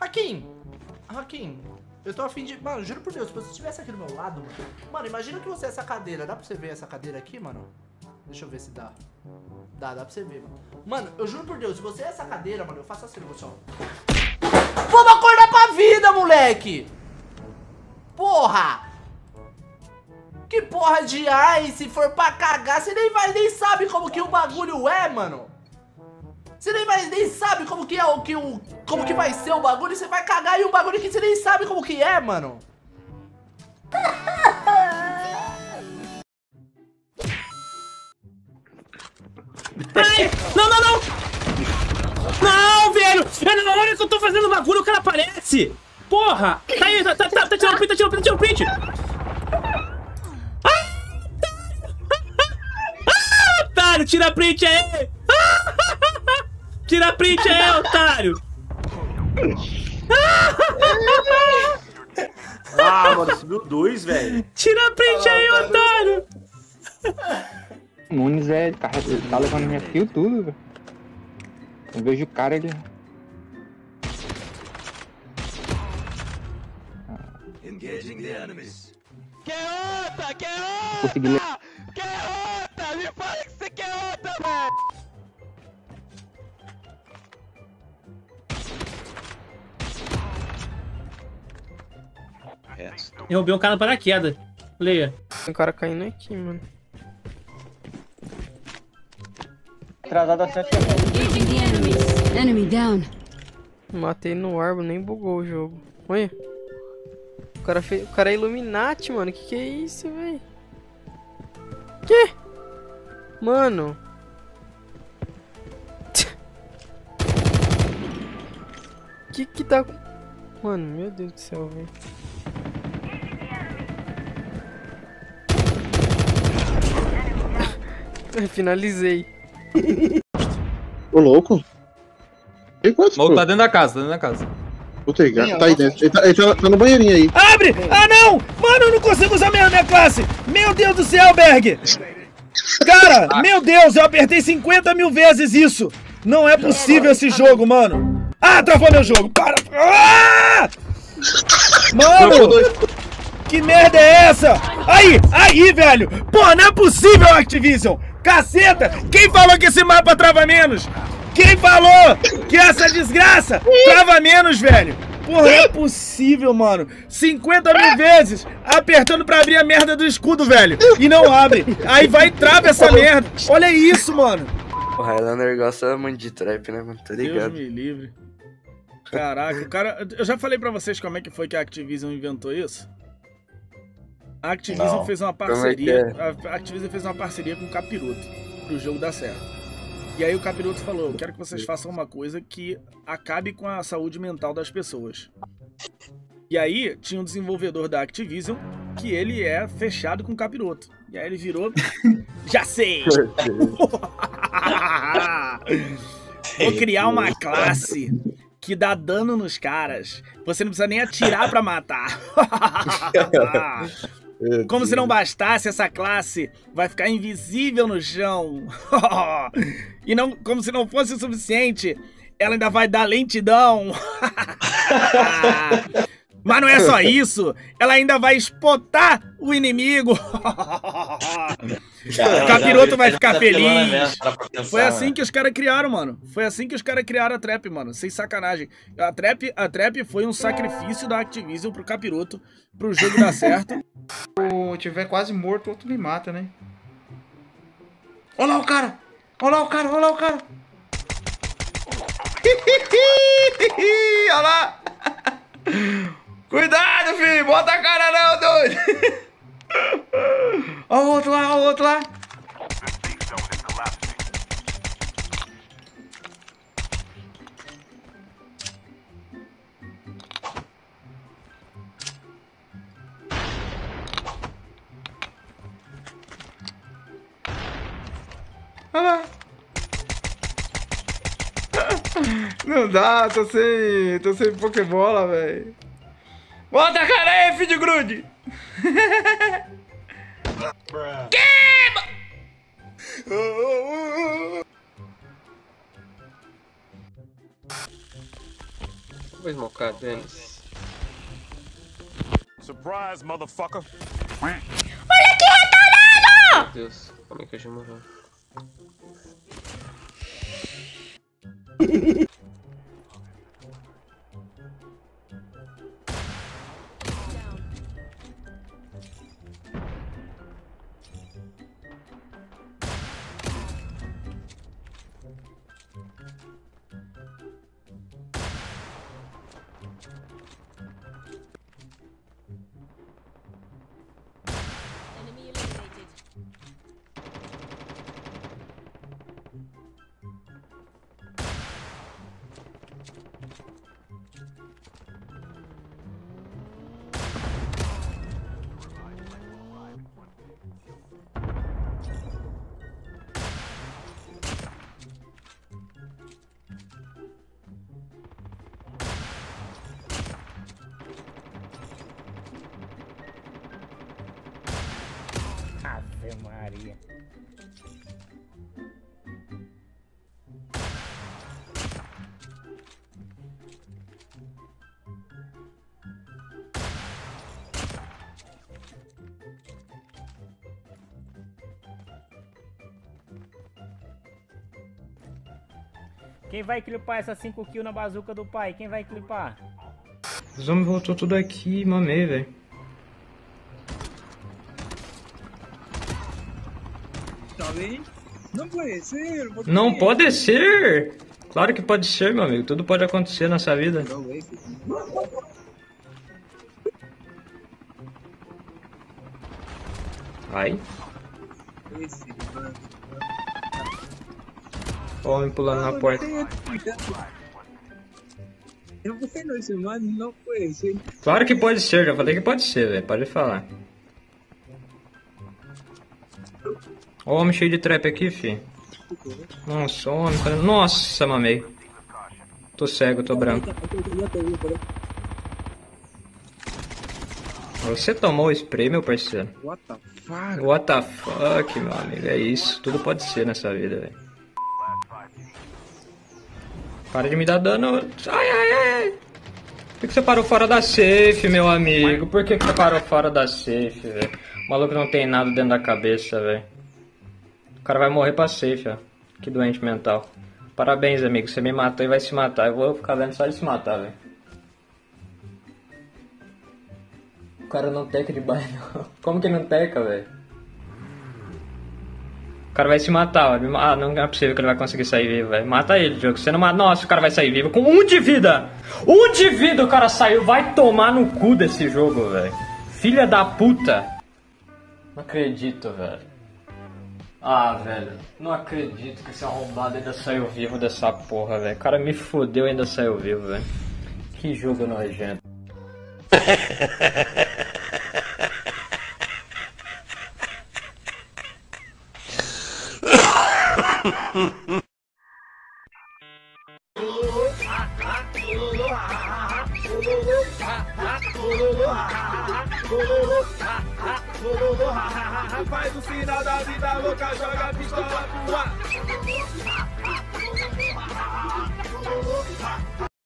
Raquim, eu tô a fim de... Mano, juro por Deus, se você estivesse aqui do meu lado, mano... Mano, imagina que você é essa cadeira. Dá pra você ver essa cadeira aqui, mano? Deixa eu ver se dá. Dá pra você ver, mano. Mano, eu juro por Deus, se você é essa cadeira, mano, eu faço assim, você, ó. Vamos acordar pra vida, moleque! Porra! Que porra de ai, se for pra cagar, você nem vai, nem sabe como que o bagulho é, mano. Você nem vai, nem sabe como que é como que vai ser o bagulho, você vai cagar e o bagulho que você nem sabe como que é, mano. Ai, não! Não, velho! É na hora que eu tô fazendo o bagulho, o cara aparece! Porra! Tá aí, tá tirando print, tá tirando print! Ah, otário! Tira print aí! Tira print aí, otário! Ah, mano, subiu 2, velho! Tira print aí, otário! Nunes, velho, tá levando minha kill tudo, velho. Eu vejo o cara ali. Engaging the enemies. Kiyota! Kiyota! Kiyota! Me fala que você Kiyota, velho! Eu roubei um cara no paraquedas. Leia. Tem um cara caindo aqui, mano. Atrasado a 7. Enemy down. Matei no árbol, nem bugou o jogo. Olha. O cara é Illuminati, mano. Que é isso, velho? Que? Mano. Que tá... Mano, meu Deus do céu, velho. Finalizei. Ô louco? Tem quantos? O louco tá dentro da casa, Puta aí, tá aí dentro. Ele tá no banheirinho aí. Abre! Ah não! Mano, eu não consigo usar minha classe! Meu Deus do céu, Berg! Cara, meu Deus, eu apertei 50.000 vezes isso! Não é possível esse jogo, mano! Ah, travou meu jogo! Para! Ah! Mano! Que merda é essa? Aí, velho! Pô, não é possível, Activision! Caceta! Quem falou que esse mapa trava menos? Quem falou que essa desgraça trava menos, velho? Porra, não é possível, mano. 50.000 vezes apertando pra abrir a merda do escudo, velho. E não abre. Aí vai e trava essa merda. Olha isso, mano. O Highlander gosta muito de trap, né, mano? Tá ligado? Deus me livre. Caraca, o cara... Eu já falei pra vocês como é que foi que a Activision inventou isso? A Activision fez uma parceria. A Activision fez uma parceria com o Capiroto pro jogo dar certo. E aí o Capiroto falou: eu quero que vocês façam uma coisa que acabe com a saúde mental das pessoas. E aí tinha um desenvolvedor da Activision que ele é fechado com o Capiroto. E aí ele virou. Já sei! Vou criar uma classe que dá dano nos caras. Você não precisa nem atirar pra matar. Como se não bastasse, essa classe vai ficar invisível no chão. E não, como se não fosse o suficiente, ela ainda vai dar lentidão. Mas não é só isso, ela ainda vai espotar o inimigo. O Capiroto vai ficar feliz. Foi assim que os caras criaram, mano. Foi assim que os caras criaram a Trap, mano. Sem sacanagem. A Trap foi um sacrifício da Activision pro Capiroto, pro jogo dar certo. Se tiver quase morto, o outro me mata, né? Olha lá o cara! Olha lá! Cuidado, filho! Bota a cara não, doido! Olha o outro lá, Olha lá! Não dá, tô sem Pokébola, velho. Bota a cara aí, filho de grude! Queima! Vou esmocar deles. Surprise, motherfucker! Olha que retardado! Meu Deus, como é que a gente morreu? Maria. Quem vai clipar essa 5 kills na bazuca do pai? Quem vai clipar? Os homens voltou tudo aqui, mamei, velho. Não pode ser, não pode ser. Claro que pode ser, meu amigo. Tudo pode acontecer nessa vida. Ai. Ó, homem pulando na porta. Claro que pode ser, já falei que pode ser, velho. Pode falar. Ó, homem cheio de trap aqui, fi. Nossa, homem. Nossa, mamei. Tô cego, tô branco. Você tomou o spray, meu parceiro? What the fuck? What the fuck, meu amigo. É isso. Tudo pode ser nessa vida, velho. Para de me dar dano. Ai, ai, ai. Por que você parou fora da safe, meu amigo? Por que você parou fora da safe, velho? O maluco não tem nada dentro da cabeça, velho. O cara vai morrer pra safe, ó. Que doente mental. Parabéns, amigo. Você me matou e vai se matar. Eu vou ficar vendo só ele se matar, velho. O cara não teca de baile, não. Como que não teca, velho? O cara vai se matar, ó. Ah, não é possível que ele vai conseguir sair vivo, velho. Mata ele, jogo. Você não mata... Nossa, o cara vai sair vivo com 1 de vida! 1 de vida o cara saiu. Vai tomar no cu desse jogo, velho. Filha da puta. Não acredito, velho. Ah, velho, não acredito que esse arrombado ainda saiu vivo dessa porra, velho. O cara me fodeu e ainda saiu vivo, velho. Que jogo nojento. Faz o sinal da vida louca, joga a pistola pro ar.